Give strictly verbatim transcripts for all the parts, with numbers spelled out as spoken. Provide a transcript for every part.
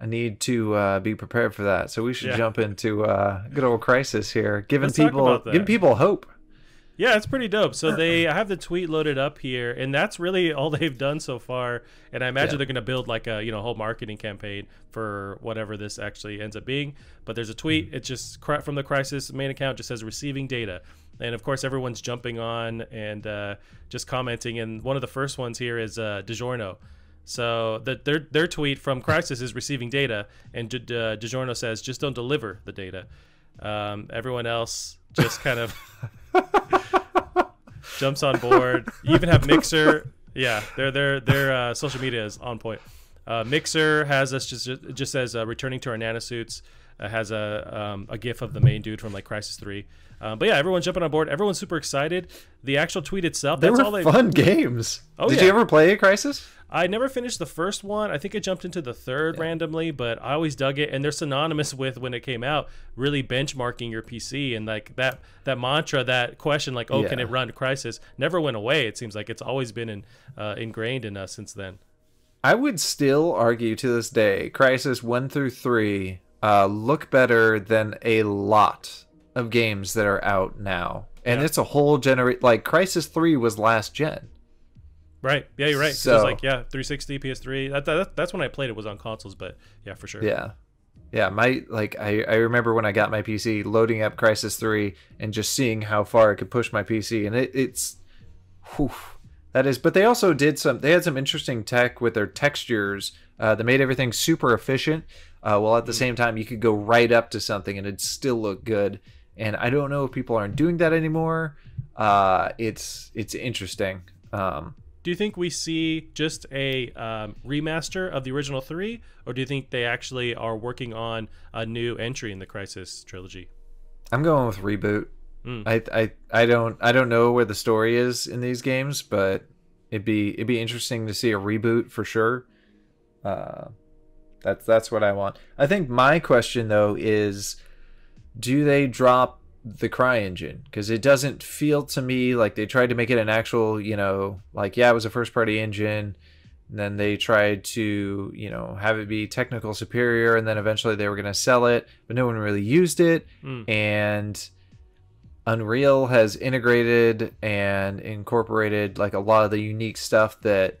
I need to uh, be prepared for that. So we should yeah. jump into uh, good old Crysis here, giving Let's people giving people hope. Yeah, it's pretty dope. So they, I have the tweet loaded up here, and that's really all they've done so far. And I imagine yeah. they're going to build like a you know whole marketing campaign for whatever this actually ends up being. But there's a tweet. Mm-hmm. It's just from the Crysis main account. Just says receiving data, and of course everyone's jumping on and uh, just commenting. And one of the first ones here is uh, DiGiorno. So the, their their tweet from Crysis is receiving data, and Di, uh, DiGiorno says just don't deliver the data. Um, everyone else just kind of. Jumps on board. You even have Mixer. Yeah, their their their uh, social media is on point. Uh, Mixer has us just just says uh, returning to our nanosuits. Uh, has a um, a gif of the main dude from like Crysis three. Uh, but yeah, everyone's jumping on board. Everyone's super excited. The actual tweet itself. They that's were all they... fun games. Oh, Did yeah. you ever play Crysis? I never finished the first one. I think I jumped into the third yeah. randomly, but I always dug it. And they're synonymous with when it came out, really benchmarking your P C and like that that mantra, that question, like, oh, yeah. can it run Crysis? Never went away. It seems like it's always been in, uh, ingrained in us since then. I would still argue to this day, Crysis one through three uh, look better than a lot of games that are out now, and yeah. it's a whole generation. Like Crysis three was last gen. Right. Yeah, you're right. So, it was like, yeah, three sixty, P S three. That, that, that's when I played it was on consoles, but yeah, for sure. Yeah. Yeah, my like I, I remember when I got my P C loading up Crysis three and just seeing how far it could push my P C, and it, it's whew, that is but they also did some they had some interesting tech with their textures uh, that made everything super efficient. Uh, while at the mm-hmm. same time you could go right up to something and it'd still look good. And I don't know if people aren't doing that anymore. Uh, it's it's interesting. Um Do you think we see just a um, remaster of the original three, or do you think they actually are working on a new entry in the Crysis trilogy? I'm going with reboot. Mm. I, I I don't I don't know where the story is in these games, but it'd be it'd be interesting to see a reboot for sure. Uh, that's that's what I want. I think my question though is, do they drop the Cry engine? Because it doesn't feel to me like they tried to make it an actual, you know, like, yeah, it was a first party engine, and then they tried to, you know, have it be technical superior, and then eventually they were going to sell it, but no one really used it. Mm. And Unreal has integrated and incorporated like a lot of the unique stuff that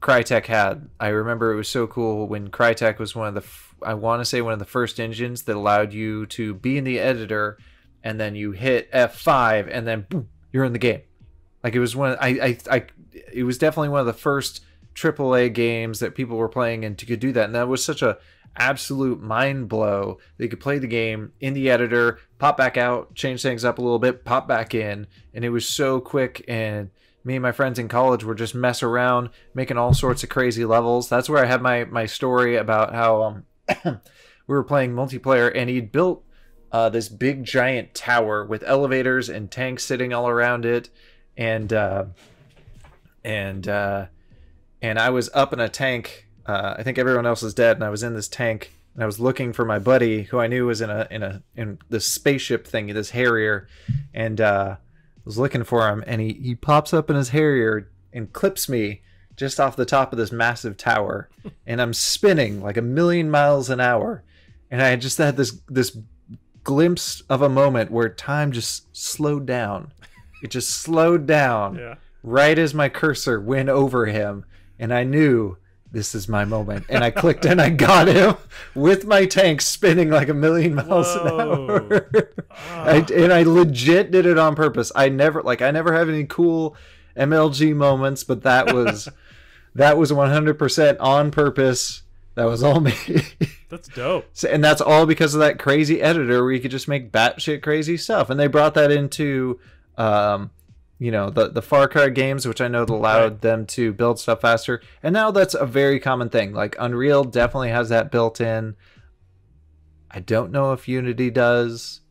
Crytek had. I remember it was so cool when Crytek was one of the, f I want to say one of the first engines that allowed you to be in the editor, and then you hit F five, and then boom, you're in the game. Like it was one of, I, I, I, it was definitely one of the first triple A games that people were playing and could do that. And that was such a absolute mind blow. They could play the game in the editor, pop back out, change things up a little bit, pop back in. And it was so quick. And me and my friends in college were just mess around, making all sorts of crazy levels. That's where I had my, my story about how um, we were playing multiplayer, and he'd built Uh, this big giant tower with elevators and tanks sitting all around it, and uh, and uh, and I was up in a tank. Uh, I think everyone else is dead, and I was in this tank, and I was looking for my buddy who I knew was in a in a in this spaceship thing, this Harrier, and uh, I was looking for him, and he he pops up in his Harrier and clips me just off the top of this massive tower, and I'm spinning like a million miles an hour, and I just had this this glimpse of a moment where time just slowed down. It just slowed down yeah. right as my cursor went over him, and I knew this is my moment, and I clicked and I got him with my tank spinning like a million miles Whoa. an hour. I, and I legit did it on purpose. I never like I never have any cool M L G moments, but that was that was one hundred percent on purpose. That was all me. That's dope. So, and that's all because of that crazy editor where you could just make batshit crazy stuff. And they brought that into, um, you know, the, the Far Cry games, which I know allowed right. them to build stuff faster. And now that's a very common thing. Like Unreal definitely has that built in. I don't know if Unity does.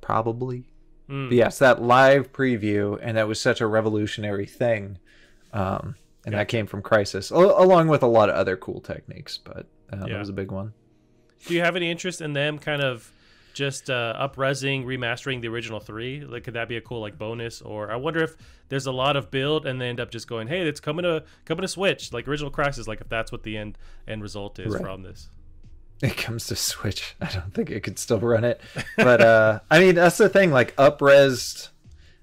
Probably. Mm. But yes, that live preview. And that was such a revolutionary thing. Um And yeah. that came from Crysis, along with a lot of other cool techniques, but uh, yeah. that was a big one. Do you have any interest in them kind of just uh, up-resing, remastering the original three. Like, could that be a cool like bonus? Or I wonder if there's a lot of build and they end up just going, hey, it's coming to coming to Switch, like original Crysis. Like, if that's what the end end result is right. from this. It comes to Switch. I don't think it could still run it, but uh, I mean, that's the thing. Like up-resed,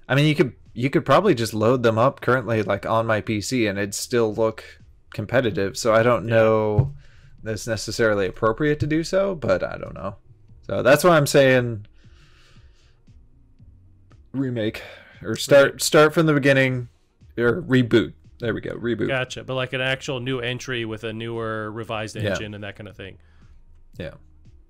I mean, you could you could probably just load them up currently, like on my P C, and it'd still look competitive. So I don't yeah. know that it's necessarily appropriate to do so, but I don't know. So that's why I'm saying remake or start right. start from the beginning or reboot. There we go, reboot. Gotcha. But like an actual new entry with a newer revised engine yeah. and that kind of thing. Yeah,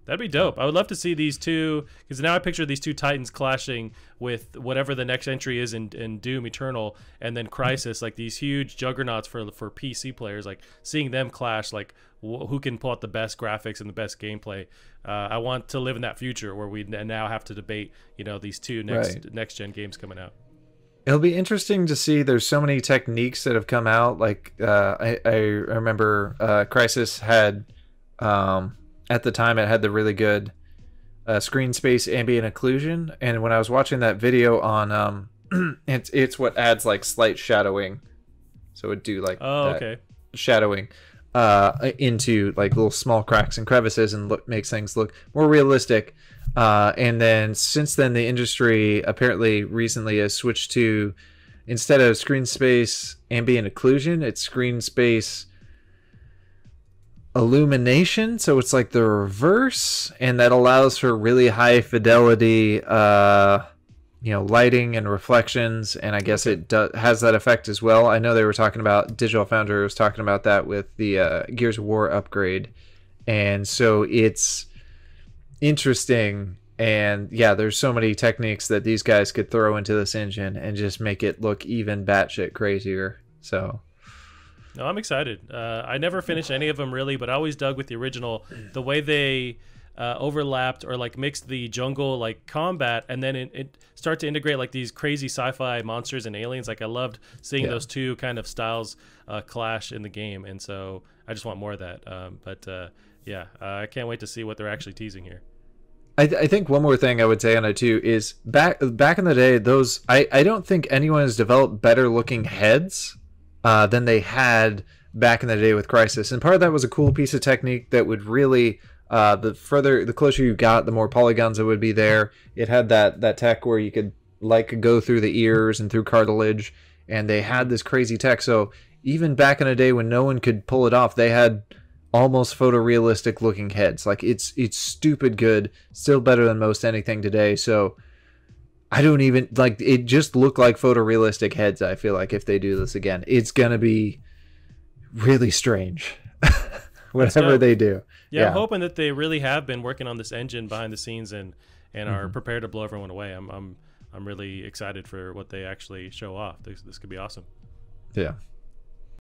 that'd be dope. I would love to see these two, because now I picture these two titans clashing with whatever the next entry is in, in Doom Eternal, and then Crysis, like these huge juggernauts for for P C players. Like seeing them clash, like wh who can pull out the best graphics and the best gameplay. Uh, I want to live in that future where we now have to debate, you know, these two next right. next gen games coming out. It'll be interesting to see. There's so many techniques that have come out. Like uh, I I remember uh, Crysis had. Um, At the time, it had the really good uh, screen space ambient occlusion, and when I was watching that video on, um, it's it's what adds like slight shadowing, so it would do like oh, that okay. shadowing uh, into like little small cracks and crevices, and look, makes things look more realistic. Uh, and then since then, the industry apparently recently has switched to, instead of screen space ambient occlusion, it's screen space illumination, so it's like the reverse, and that allows for really high fidelity uh you know lighting and reflections, and I guess it does has that effect as well. I know they were talking about, Digital Foundry was talking about that with the uh Gears of War upgrade, and so it's interesting. And yeah, there's so many techniques that these guys could throw into this engine and just make it look even batshit crazier. So no, I'm excited. Uh, I never finished any of them really, but I always dug with the original the way they uh, overlapped or like mixed the jungle like combat, and then it, it start to integrate like these crazy sci-fi monsters and aliens. Like I loved seeing yeah. those two kind of styles uh, clash in the game, and so I just want more of that. Um, but uh, yeah, uh, I can't wait to see what they're actually teasing here. I, th I think one more thing I would say on it too is back back in the day, those I I don't think anyone has developed better looking heads Uh, than they had back in the day with Crysis, and part of that was a cool piece of technique that would really, uh, the further, the closer you got, the more polygons that would be there. It had that that tech where you could like go through the ears and through cartilage, and they had this crazy tech. So even back in a day when no one could pull it off, they had almost photorealistic looking heads. Like it's it's stupid good, still better than most anything today. So I don't even, like, it just looked like photorealistic heads, I feel like, if they do this again. It's going to be really strange, whatever they do. Yeah, yeah, I'm hoping that they really have been working on this engine behind the scenes and, and mm-hmm. are prepared to blow everyone away. I'm, I'm, I'm really excited for what they actually show off. This, this could be awesome. Yeah.